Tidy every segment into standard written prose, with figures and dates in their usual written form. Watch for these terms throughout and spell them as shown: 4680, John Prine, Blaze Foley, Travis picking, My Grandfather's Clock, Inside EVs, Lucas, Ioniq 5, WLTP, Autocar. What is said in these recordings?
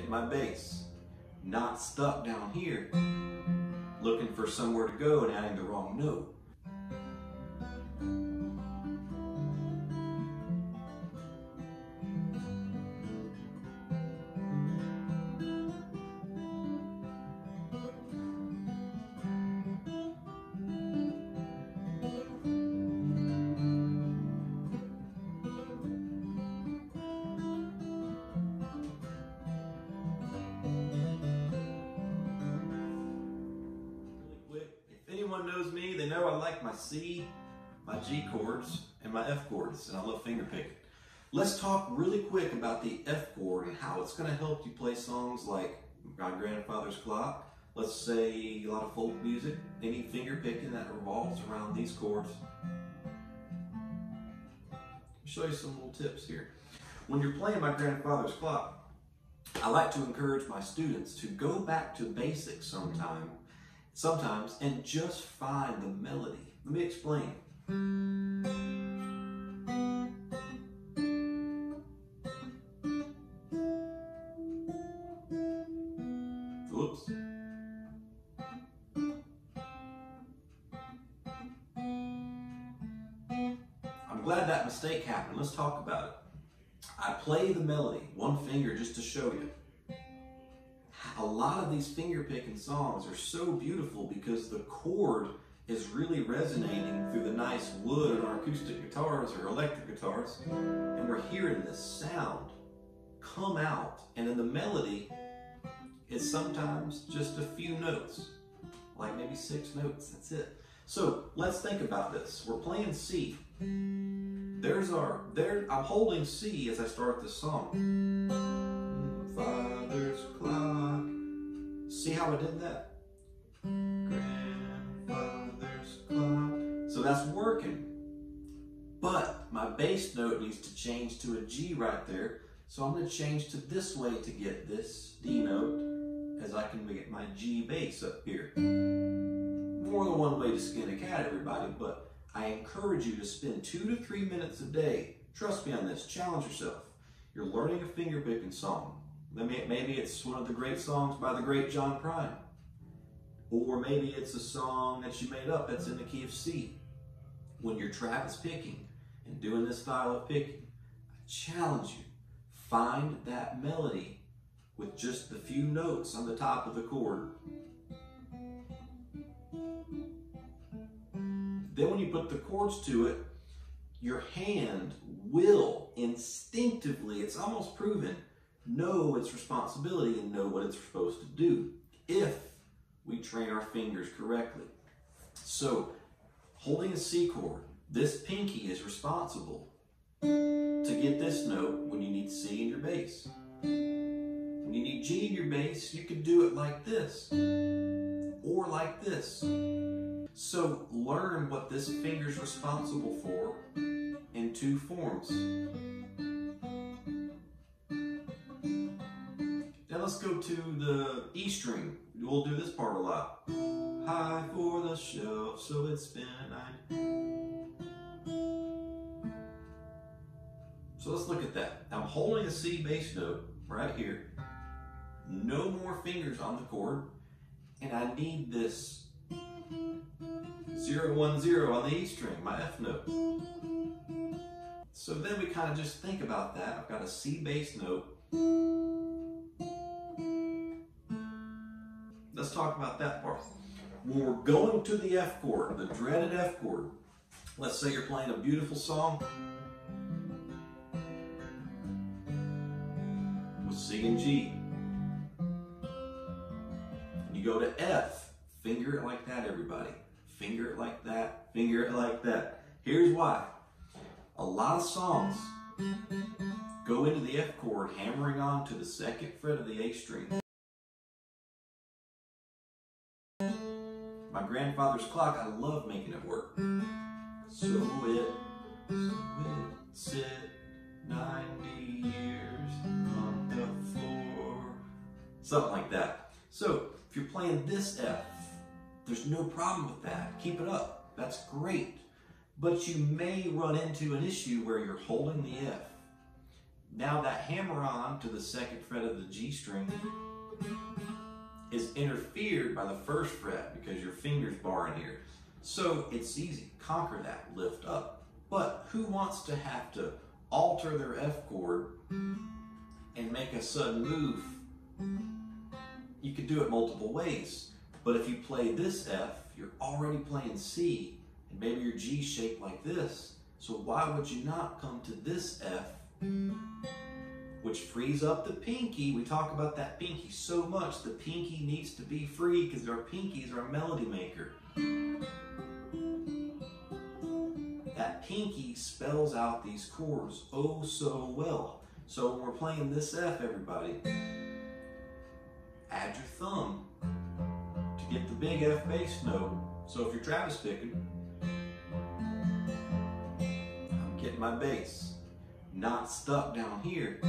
hit my bass, not stuck down here looking for somewhere to go and adding the wrong note. Knows me, they know I like my C, my G chords, and my F chords, and I love finger picking. Let's talk really quick about the F chord and how it's going to help you play songs like My Grandfather's Clock, let's say a lot of folk music, any finger picking that revolves around these chords. I'll show you some little tips here. When you're playing My Grandfather's Clock, I like to encourage my students to go back to basics sometimes and just find the melody. Let me explain. Whoops. I'm glad that mistake happened. Let's talk about it. I play the melody, one finger, just to show you. A lot of these finger-picking songs are so beautiful because the chord is really resonating through the nice wood on our acoustic guitars or electric guitars, and we're hearing this sound come out, and in the melody is sometimes just a few notes, like maybe 6 notes, that's it. So let's think about this. We're playing C. I'm holding C as I start this song. Father's Clock. See how I did that? Grandfather's Clock. So that's working. But my bass note needs to change to a G right there. So I'm going to change to this way to get this D note as I can get my G bass up here. More than one way to skin a cat, everybody, but I encourage you to spend 2 to 3 minutes a day. Trust me on this. Challenge yourself. You're learning a finger-picking song. Maybe it's one of the great songs by the great John Prine. Or maybe it's a song that you made up that's in the key of C. When you're Travis picking and doing this style of picking, I challenge you, find that melody with just the few notes on the top of the chord. Then when you put the chords to it, your hand will instinctively, it's almost proven, know its responsibility and know what it's supposed to do if we train our fingers correctly. So holding a C chord, this pinky is responsible to get this note when you need C in your bass. When you need G in your bass, you could do it like this or like this. So learn what this finger's responsible for in 2 forms. Let's go to the E string. We'll do this part a lot. High for the shelf, so it's been a night. So let's look at that. I'm holding a C bass note right here. No more fingers on the chord. And I need this 0 1 0 on the E string, my F note. So then we kind of just think about that. I've got a C bass note. Let's talk about that part. When we're going to the F chord, the dreaded F chord, let's say you're playing a beautiful song with C and G. You go to F, finger it like that, everybody. Finger it like that, finger it like that. Here's why. A lot of songs go into the F chord hammering on to the 2nd fret of the A string. My Grandfather's Clock, I love making it work. So it sit 90 years on the floor. Something like that. So, if you're playing this F, there's no problem with that. Keep it up. That's great. But you may run into an issue where you're holding the F. Now that hammer-on to the second fret of the G string is interfered by the first fret because your finger's bar in here. So it's easy, conquer that, lift up. But who wants to have to alter their F chord and make a sudden move? You can do it multiple ways, but if you play this F, you're already playing C, and maybe your G shaped like this, so why would you not come to this F, which frees up the pinky? We talk about that pinky so much. The pinky needs to be free because our pinky's our melody maker. That pinky spells out these chords oh so well. So when we're playing this F, everybody, add your thumb to get the big F bass note. So if you're Travis picking, I'm getting my bass, not stuck down here,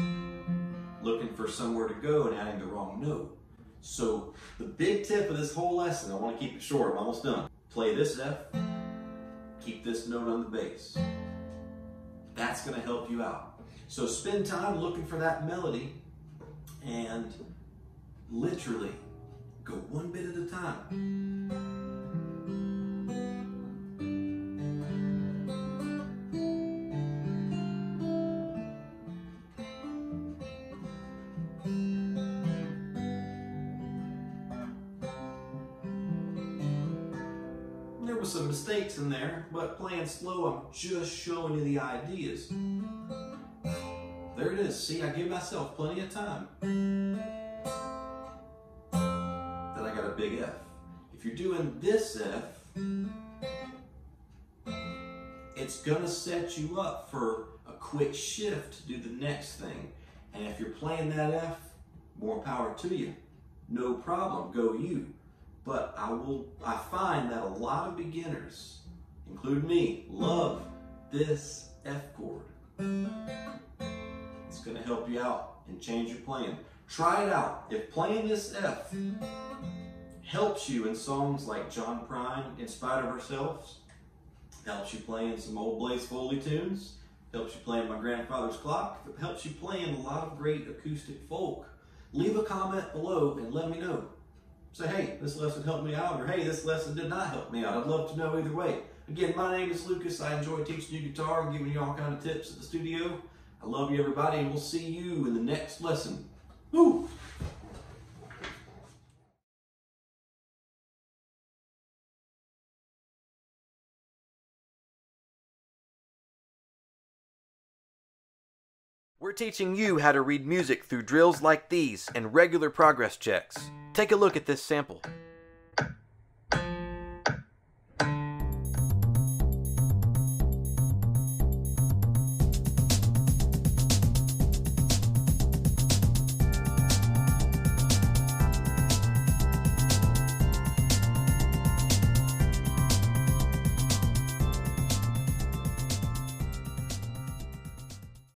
looking for somewhere to go and adding the wrong note. So the big tip of this whole lesson, I want to keep it short, I'm almost done. Play this F, keep this note on the bass. That's going to help you out. So spend time looking for that melody and literally go one bit at a time. Some mistakes in there, but playing slow, I'm just showing you the ideas. There it is. See, I give myself plenty of time. Then I got a big F. If you're doing this F, it's gonna set you up for a quick shift to do the next thing. And if you're playing that F, more power to you. No problem, go you. But I find that a lot of beginners, including me, love this F chord. It's going to help you out and change your playing. Try it out. If playing this F helps you in songs like John Prine, In Spite of Ourselves, helps you playing some old Blaze Foley tunes, helps you playing My Grandfather's Clock, helps you playing a lot of great acoustic folk, leave a comment below and let me know. Say, hey, this lesson helped me out, or hey, this lesson did not help me out. I'd love to know either way. Again, my name is Lucas. I enjoy teaching you guitar and giving you all kind of tips at the studio. I love you, everybody, and we'll see you in the next lesson. Woo! We're teaching you how to read music through drills like these and regular progress checks. Take a look at this sample.